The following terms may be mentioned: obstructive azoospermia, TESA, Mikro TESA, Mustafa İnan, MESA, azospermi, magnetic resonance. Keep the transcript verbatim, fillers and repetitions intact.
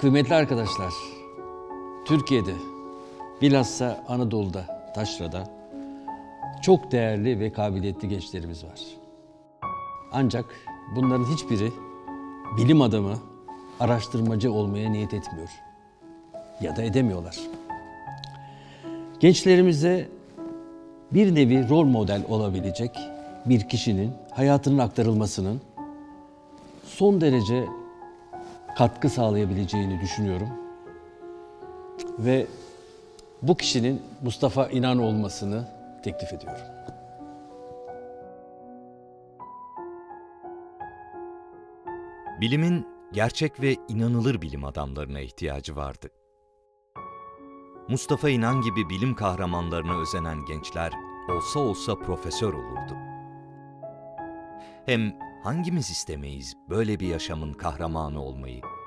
Kıymetli arkadaşlar, Türkiye'de, bilhassa Anadolu'da, taşrada çok değerli ve kabiliyetli gençlerimiz var. Ancak bunların hiçbiri bilim adamı, araştırmacı olmaya niyet etmiyor ya da edemiyorlar. Gençlerimize bir nevi rol model olabilecek bir kişinin hayatının aktarılmasının son derece katkı sağlayabileceğini düşünüyorum. Ve bu kişinin Mustafa İnan olmasını teklif ediyorum. Bilimin gerçek ve inanılır bilim adamlarına ihtiyacı vardı. Mustafa İnan gibi bilim kahramanlarına özenen gençler olsa olsa profesör olurdu. Hem hangimiz istemeyiz böyle bir yaşamın kahramanı olmayı?